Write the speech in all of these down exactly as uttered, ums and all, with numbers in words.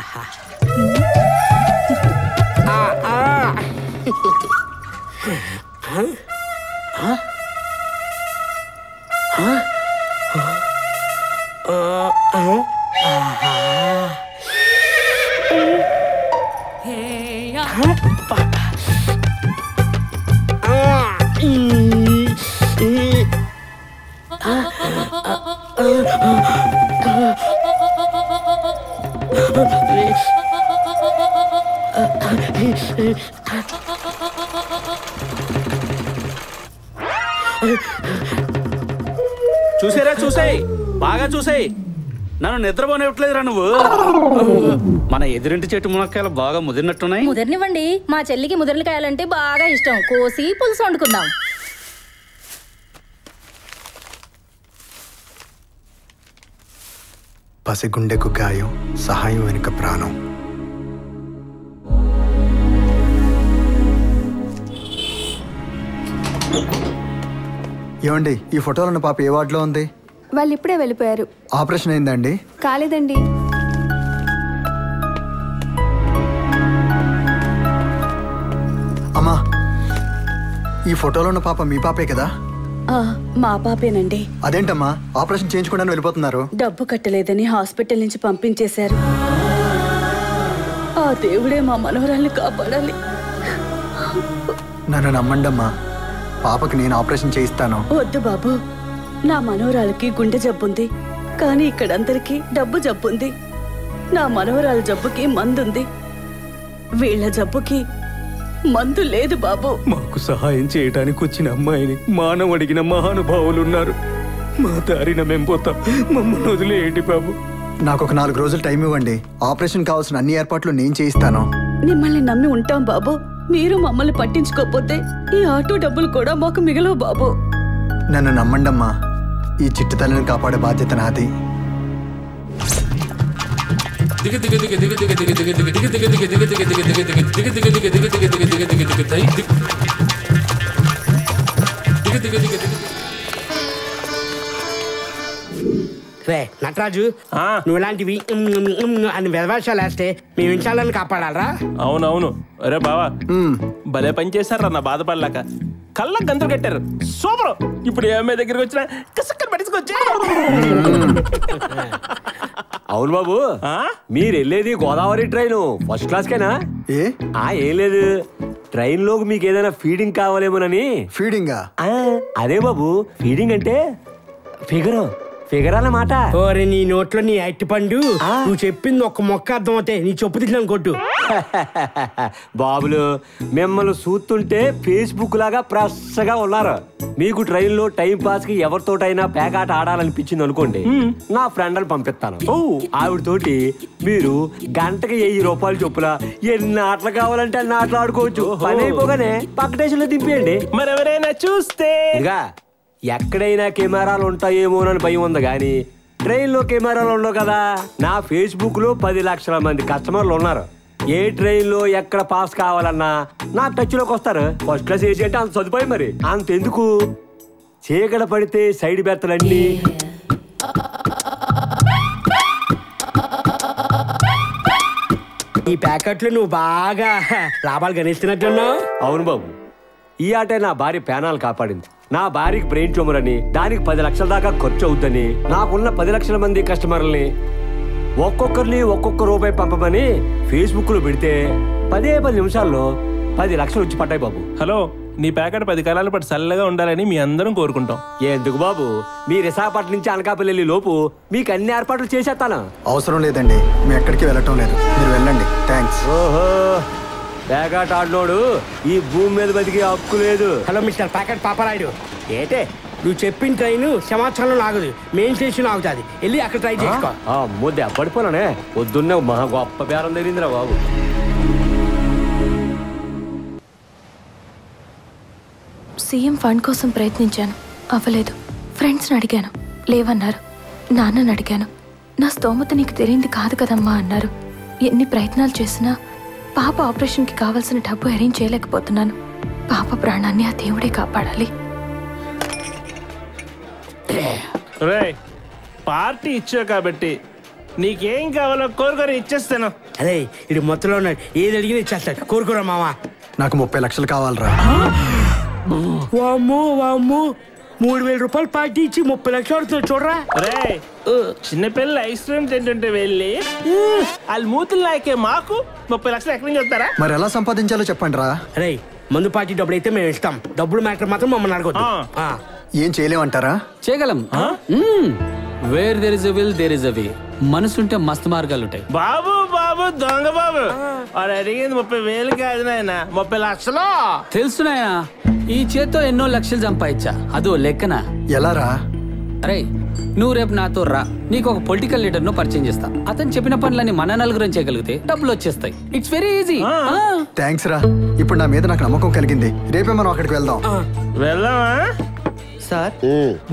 हा आ हाँ हाँ हाँ हाँ चूसेरा चूसे बागा चूसे నన్ను నిద్రపోనివ్వట్లేదురా నువ్వు. మన ఎదురింటి చెట్టు మునక్కాయలు బాగా ముదిరినట్టున్నాయి. ముదిరినివ్వండి, మా చెల్లికి ముదిరికాయాలంటే బాగా ఇష్టం. కోసి పులుసు వండుకుందాం. పసిగుండెకు గాయం, సహాయం వెనుక ప్రాణం. ఏమండి, ఈ ఫోటోలను పాప ఏ వార్డులో ఉంది? వాళ్ళు ఇప్పుడే వెళ్ళిపోయారు. ఆపరేషన్ అయిందండి? కాలేదండి. అమ్మా, ఈ ఫోటోలో ఉన్న పాప మీ పాపే కదా? మా పాపేనండి. అదేంటమ్మా, ఆపరేషన్ చేయించకుండా వెళ్ళిపోతున్నారు? డబ్బు కట్టలేదని హాస్పిటల్ నుంచి పంపించేశారు. ఆ దేవుడే మా మనవరాల్ని కాపాడాలి. నన్ను నమ్మండమ్మా, పాపకి నేను ఆపరేషన్ చేయిస్తాను. వద్దు బాబు, నా మనవరాలకి గుండె జబ్బుంది, కానీ ఇక్కడందరికీ డబ్బు జబ్బుంది. నా మనవరాల జబ్బుకి మందుంది, వీళ్ళ జబ్బుకి మందు లేదు బాబు. మాకు సహాయం చేయడానికి వచ్చిన అమ్మాయిని మానవడిగిన మహానుభావులున్నారు. మా దారిన మేం పోతాం, మమ్మల్ని వదిలేయండి బాబు. నాకు ఒక నాలుగు రోజులు టైం ఇవ్వండి, ఆపరేషన్ కావాల్సిన అన్ని ఏర్పాట్లు నేను చేయిస్తాను. మిమ్మల్ని నమ్మి ఉంటాం బాబు, మీరు మమ్మల్ని పట్టించుకోకపోతే ఈ ఆటో డబ్బులు కూడా మాకు మిగలవు బాబు. నన్ను నమ్మండమ్మా, ఈ చిట్టు తల్లిని కాపాడే బాధ్యత నాది. నటరాజు, నువ్వు ఇలాంటివి అని వెదవేషాలు వేస్తే మేము ఇంచాలని కాపాడాలరా? అవునవును. అరే బావా, భలే పని చేశారా. నా బాధపడలేక కళ్ళ గంతులు కట్టారు. సూపర్. ఇప్పుడు ఏ అమ్మాయి దగ్గరికి వచ్చినా కసక్కలు పట్టుకొచ్చా. అవును బాబు, మీరు వెళ్ళేది గోదావరి ట్రైన్ ఫస్ట్ క్లాస్ కేనా? ఏం లేదు, ట్రైన్ లో మీకు ఏదైనా ఫీడింగ్ కావాలేమోనని. ఫీడింగ్? అదే బాబు, ఫీడింగ్ అంటే ఫిగర్ ఫిగర్ అన్నమాట. ఓరే, నీ నోట్లో నీ అట్టి పండు. నువ్వు చెప్పింది ఒక్క మొక్క అర్థం అవుతే నీ చెప్పు తిట్లా కొట్టు. బాబులు, మిమ్మల్ని చూస్తుంటే ఫేస్బుక్ లాగా ప్రస్సగా ఉన్నారు. మీకు ట్రైన్ లో టైం పాస్ కి ఎవరితోటైనా పేకాట ఆడాలనిపించింది అనుకోండి, నా ఫ్రెండ్ పంపిస్తాను. ఆవిడతోటి మీరు గంటకి వెయ్యి రూపాయలు చొప్పున ఎన్ని ఆటలు కావాలంటే అన్ని ఆటలు ఆడుకోవచ్చు. అయిపోగానే పక్క స్టేషన్ లో దింపేయండి. మరెవరైనా చూస్తే ఎక్కడైనా కెమెరాలు ఉంటాయేమోనని భయం ఉంది, కానీ ట్రైన్ లో కెమెరాలు ఉండవు కదా. నా ఫేస్బుక్ లో పది లక్షల మంది కస్టమర్లు ఉన్నారు. ఏ ట్రైన్ లో ఎక్కడ పాస్ కావాలన్నా నా టచ్ లోకి వస్తారు. ఫస్ట్ క్లాస్ ఏసీ అంటే అంత సదుపాయం, మరి అంతెందుకు చీకట పడితే సైడ్ బెర్తలన్నీ. ఈ ప్యాకెట్లు నువ్వు బాగా లాభాలు గణిస్తున్నట్లున్నావు. అవును బాబు, ఈ ఆటే నా భార్య ప్రాణాలు కాపాడింది. నా భార్యకి బ్రెయిన్ ట్యూమర్ అని, దానికి పది లక్షల దాకా ఖర్చు అవుద్దని, నాకున్న పది లక్షల మంది కస్టమర్లని ఒక్కొక్కరిని ఒక్కొక్క రూపాయి పంపమని ఫేస్బుక్ లో పెడితే పదే పది నిమిషాల్లో పది లక్షలు వచ్చి పడ్డాయి బాబు. హలో, నీ ప్యాకెట్ పది కాలాల పాటు చల్లగా ఉండాలని మీ అందరం కోరుకుంటాం. ఎందుకు బాబు, మీ విశాఖపట్నం నుంచి అనకాపల్లి వెళ్ళి లోపు మీకు అన్ని ఏర్పాట్లు చేసేస్తాను. అవసరం లేదండి, మేము ఎక్కడికి వెళ్ళటం లేదు, మీరు వెళ్ళండి. థ్యాంక్స్. ఓహో, ప్యాకెట్ ఆడినోడు ఈ భూమి మీద బతికి హక్కు లేదు. హలో మిస్టర్ ప్యాకెట్ పాపరాయుడు, ఏటే నువ్వు చెప్పిన ట్రైన్ సమాచారం ఆగదు, మెయిన్ స్టేషన్ ఆగుతుంది, వెళ్ళి అక్కడ ట్రై చేసుకో. మొద్దు అప్పటిపోనే పొద్దున్నే మహా గొప్ప బేరం జరిగిందిరా బాబు. సీఎం ఫండ్ కోసం ప్రయత్నించాను, అవ్వలేదు. ఫ్రెండ్స్ని అడిగాను, లేవన్నారు. నాన్నని అడిగాను, నా స్తోమత నీకు తెలియంది కాదు కదమ్మా అన్నారు. ఎన్ని ప్రయత్నాలు చేసినా పాప ఆపరేషన్కి కావాల్సిన డబ్బు అరేంజ్ చేయలేకపోతున్నాను. పాప ప్రాణాన్ని ఆ దేవుడే కాపాడాలి. పార్టీ ఇచ్చా కాబట్టి नीकेम कावालो इच्चेस्तानु अरे इदि मोत्तलो उन्नाडु एदि अडिगिना इच्चेस्ताडु कोरुकोरा मामा नाकु मुप्पै लक्षलु कावालिरा वाम्मो वाम्मो मूड वेल रूपये पार्टी इच्छी मुफ लक्षल चूडरा चिन्नपिल ऐस क्रीम तिंटे वाल मूत लाइके मुफ लक्षल एक्टारा मैं ఎలా సంపాదించాలో చెప్పండి రా రే ముందు పార్టీ డబ్బులు అయితే మేము ఇస్తాం డబ్బులు మ్యాటర్ మాత్రం మమ్మల్ని అడగొద్దు ఆ ఏం చేయలేమంటారా చేయగలం where there is a will there is a way మనసుంటే మస్తు మార్గాలు ఉంటాయి బాబు బాబు దొంగ బాబు అరే అడిగింది ముప్పై వేలు కాదు నాయనా ముప్పై లక్షలు తెలుసు నాయనా ఈ చేతో ఎన్నో లక్షలు సంపాదించా అదో లెక్కన ఎలా రా అరే నువ్వు రేపు నాతో రా నీకు ఒక పొలిటికల్ లీడర్ ను పరిచయం చేస్తా అతను చెప్పిన పనులన్నీ మన నలుగురం చేయగలిగితే డబ్బులు వచ్చేస్తాయి ఇట్స్ వెరీ ఈజీ థాంక్స్ రా ఇప్పుడు నా మీద నాకు నమ్మకం కలిగింది రేపే మనం అక్కడికి వెళ్దాం వెళ్దామా సార్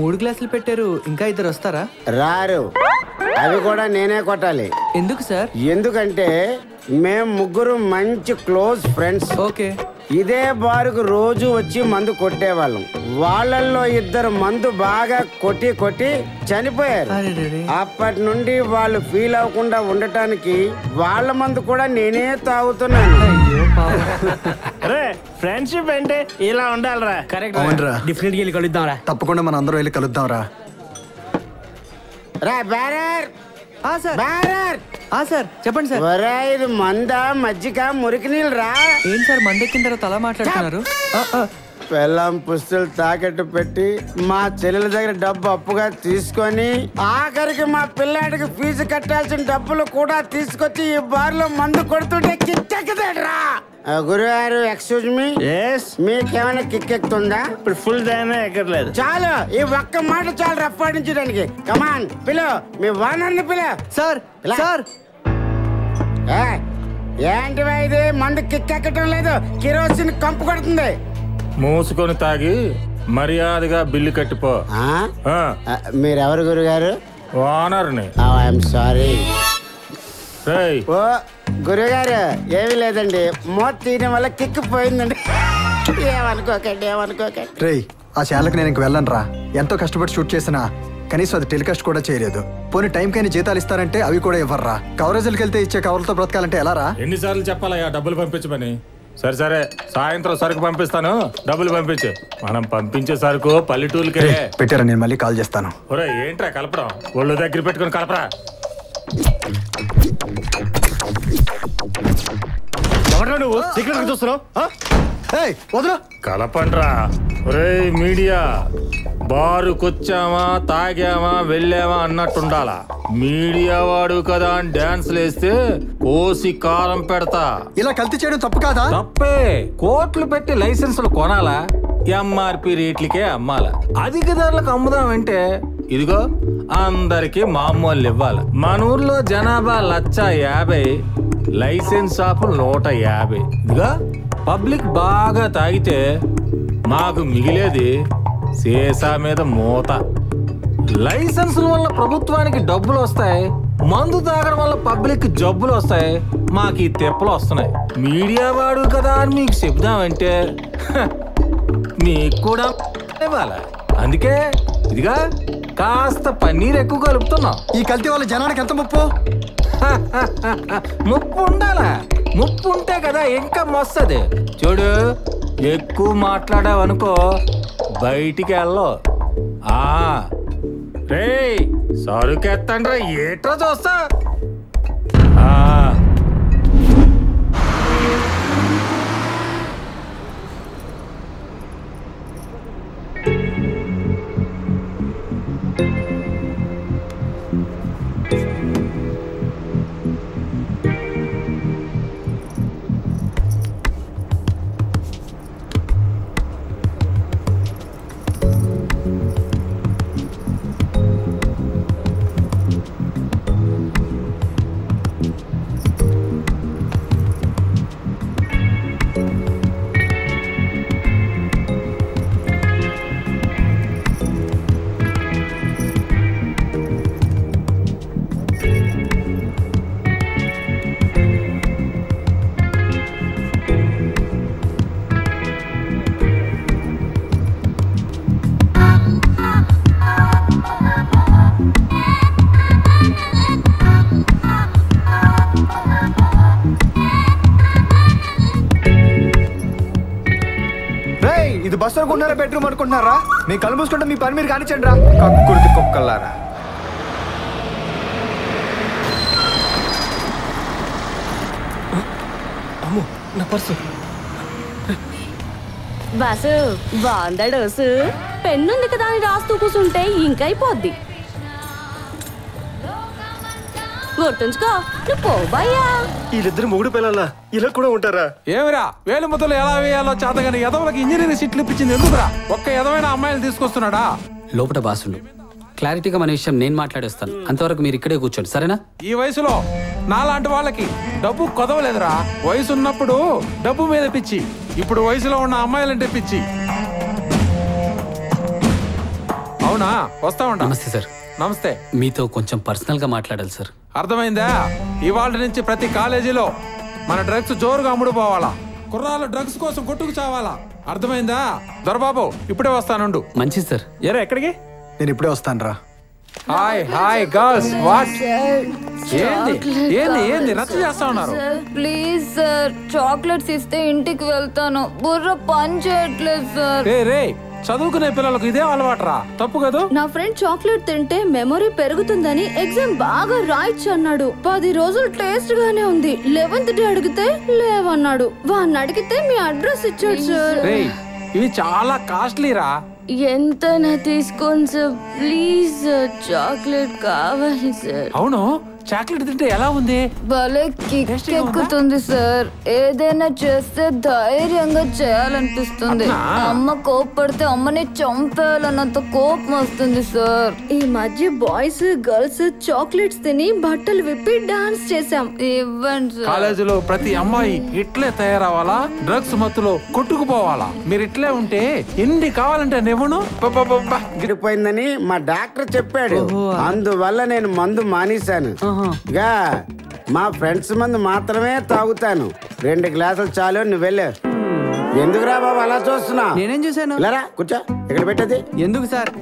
మూడు గ్లాసులు పెట్టారు ఇంకా ఇద్దరు వస్తారా రారు అవి కూడా నేనే కొట్టాలి ఎందుకు సార్ ఎందుకంటే మేము ముగ్గురు మంచి క్లోజ్ ఫ్రెండ్స్ ఓకే ఇదే బారుకు రోజు వచ్చి మందు కొట్టేవాళ్ళం వాళ్ళల్లో ఇద్దరు మందు బాగా కొట్టి కొట్టి చనిపోయారు అప్పటి నుండి వాళ్ళు ఫీల్ అవ్వకుండా ఉండటానికి వాళ్ళ మందు కూడా నేనే తాగుతున్నాను అరే ఫ్రెండ్షిప్ అంటే ఇలా ఉండాలిరా కరెక్ట్ అవునరా డిఫరెంట్ గా కలుద్దాంరా తప్పకుండా మన అందరం వెళ్ళి కలుద్దాంరా రా బ్యారర్ ఆ సర్ బ్యారర్ ఆ సర్ చెప్పండి సర్ ఒరేయ్ ఇది మంద మజ్జిగ మురికి నీళ్ళు రా ఏం సర్ మందెక్కిన తర్వాత అలా మాట్లాడుతున్నారు పెళ్ళాం పుస్తలు తాకట్టు పెట్టి మా చెల్లెల దగ్గర డబ్బు అప్పుగా తీసుకొని ఆఖరికి మా పిల్లాడికి ఫీజు కట్టాల్సిన డబ్బులు కూడా తీసుకొచ్చి ఈ బార్లో మందు కొడుతుంటే కిక్కెక్కుతాడురా గురువారు ఎక్స్క్యూజ్ మీ ఎస్ మీకేమైనా కిక్కెక్కుతుందా ఇప్పుడు ఫుల్ దైనా ఎక్కర్లేదు చాలు ఈ ఒక్క మాట చాలు రప్పాడించడానికి కమాన్ పిలో మీ వానర్ని పిలో సార్ సార్ ఏంటి ఇది మందు కిక్కెక్కడం లేదు కిరోసిన్ కంపు కొడుతుంది మూసుకొని తాగి మర్యాదగా బిల్లు కట్టిపో మీరెవరు గురుగారు ఓనర్ని ఐఎమ్ సారీ ఓ గురుగారు ఏమీ లేదండి మూత తీయడం వల్ల కిక్కు పోయిందండి ఏమనుకోకండి ఏమనుకోకండి రే ఆ శాలకు నేను ఇంక వెళ్ళను రా ఎంతో కష్టపడి షూట్ చేసినా కనీసం అది టెలికాస్ట్ కూడా చేయలేదు పోనీ టైంకైనా జీతాలు ఇస్తారంటే అవి కూడా ఇవ్వర్రా కవరేజీలకు వెళ్తే ఇచ్చే కవర్లతో బ్రతకాలంటే ఎలా రా ఎన్నిసార్లు చెప్పాలయ్యా డబ్బులు పంపించమని సరే సరే సాయంత్రం సరుకు పంపిస్తాను డబ్బులు పంపించే మనం పంపించే సరుకు పల్లెటూరుకే పెట్టారా నేను మళ్ళీ కాల్ చేస్తాను ఒరేయ్ ఏంట్రా కలపడం ఒళ్ళు దగ్గర పెట్టుకొని కలపరా ఎవరు నువ్వు సిగ్నల్ చూస్తున్నావు ఏయ్ వదరా కలపండ్రా ఒరేయ్ మీడియా బారుకొచ్చామా తాగామా వెళ్ళామా అన్నట్టుండాలా మీడియా వాడు కదా అని డాన్స్లు వేస్తే కోసి కారం పెడతా ఇలా కల్తీ చేయడం తప్పు కాదా తప్పే కోట్లు పెట్టి లైసెన్సులు కొనాలా ఎంఆర్పి రేట్లకే అమ్మాలా అధిక ధరలకు అమ్ముదామంటే ఇదిగో అందరికి మామూలు ఇవ్వాలి మన ఊర్లో జనాభా లచ్చ యాభై లైసెన్స్ షాపులు నూట యాభై ఇదిగా పబ్లిక్ బాగా తాగితే మాకు మిగిలేది సీసా మీద మూత లైసెన్సుల వల్ల ప్రభుత్వానికి డబ్బులు వస్తాయి మందు తాగడం వల్ల పబ్లిక్ జబ్బులు వస్తాయి మాకు ఈ తెప్పలు వస్తున్నాయి మీడియా వాడు కదా అని మీకు చెప్దామంటే మీకు కూడా ఇవ్వాలి అందుకే ఇదిగా కాస్త పన్నీర్ ఎక్కువ కలుపుతున్నాం ఈ కల్తీ వల్ల జనానికి ఎంత ముప్పు ముప్పు ఉండాలా ముప్పు ఉంటే కదా ఇంకా మస్తది చూడు ఎక్కువ మాట్లాడావనుకో బయటికి వెళ్ళో ఆ రే సరుకెత్తండ్రా ఏట్రా చూస్తా వసరకు ఉన్నారా బెడ్రూమ్ అనుకుంటున్నారా? నేను కళ్ళు మూసుకుంటా మీ పని మీరు కానించండి రా. కక్కుర్తి కుక్కలారా. అమ్ము నా పర్సు. బాసు బాంద డోసు పెన్ ఉంది కదా అని రాస్తూ కూర్చుంటే ఇంకైపోద్ది. గుర్తుంచుకో వీళ్ళిద్దరు మొగుడు పిల్లల ఇలా కూడా ఉంటారా ఏమిరా? వేలు ముద్దలు ఎలా వేయాలో చేతగాని ఎదవలకి ఇంజనీరింగ్ సీట్లు ఇప్పించింది ఎందుకురా? ఒక్క ఎదవైనా అమ్మాయిలు తీసుకొస్తున్నాడా? లోపట బాసులు క్లారిటీగా మన విషయం నేను మాట్లాడేస్తాను, అంతవరకు మీరు ఇక్కడే కూర్చోండి సరేనా? ఈ వయసులో నాలాంటి వాళ్ళకి డబ్బు కొదవలేదురా. వయసు ఉన్నప్పుడు డబ్బు మీద పిచ్చి, ఇప్పుడు వయసులో ఉన్న అమ్మాయిలంటే పిచ్చి. అవునా వస్తా ఉండ. నమస్తే సార్. నమస్తే. మీతో కొంచెం పర్సనల్ గా మాట్లాడాలి సార్. అర్థమైందా? ఇవాళ నుంచి ప్రతి కాలేజీలో మన డ్రగ్స్ జోరుగా అమ్ముడు పోవాలా, కుర్రాళ్ళు డ్రగ్స్ కోసం కొట్టుకు చావాలా, అర్థమైందా? దొరబాబు ఇప్పుడే వస్తానుండు. మంచిది సార్. ఏరా ఎక్కడికి? నేను ఇప్పుడే వస్తాను రా. Hi hi girls. వాట్ ఏంది ఏంది ఏంది రచ్చ చేస్తా ఉన్నారు? ప్లీజ్ సార్ చాక్లెట్స్ ఇస్తే ఇంటికి వెళ్తాను, బుర్ర పని చేయట్లేదు సార్. రే చదువుకునే పిల్లలకు ఇదే అలవాటురా, తప్పు కదా? నా ఫ్రెండ్ చాక్లెట్ తింటే మెమరీ పెరుగుతుందని ఎగ్జామ్ బాగా రాయిచ్చు అన్నాడు. పది రోజులు టేస్ట్ గానే ఉంది, లెవెన్త్ డే అడిగితే లేవన్నాడు. వాడిని అడిగితే మీ అడ్రస్ ఇచ్చాడు సార్. ఇవి చాలా కాస్ట్లీరా. ఎంతైనా తీసుకోండి సార్ ప్లీజ్. చాక్లెట్ కావాలి సార్. అవును చాక్లెట్ తింటే ఎలా ఉంది? భలే కిక్ ఎక్కుతుంది సార్. ఏదైనా చేస్తే ధైర్యంగా చేయాలనిపిస్తుంది. అమ్మ కోపడితే అమ్మని చంపేయాలన్నంత కోపం వస్తుంది సార్. ఈ మధ్య బాయ్స్ గర్ల్స్ చాక్లెట్స్ తిని బట్టలు విప్పి డాన్స్ చేసాం. ఇవ్వండి. కాలేజీలో ప్రతి అమ్మాయి ఇట్లే తయారవ్వాలా, డ్రగ్స్ మత్తులో కొట్టుకుపోవాలా? మీరు ఇట్లే ఉంటే ఎన్ని కావాలంటే నివ్వను. గిడిపోయిందని మా డాక్టర్ చెప్పాడు, అందువల్ల నేను మందు మానేశాను. గా మా ఫ్రెండ్స్ మందు మాత్రమే తాగుతాను. రెండు గ్లాసులు చాలు, నువ్వు వెళ్ళావు. ఎందుకురా బాబు అలా చూస్తున్నా? నేనేం చూసాను? కూర్చో. ఎక్కడ పెట్టేది? ఎందుకు సార్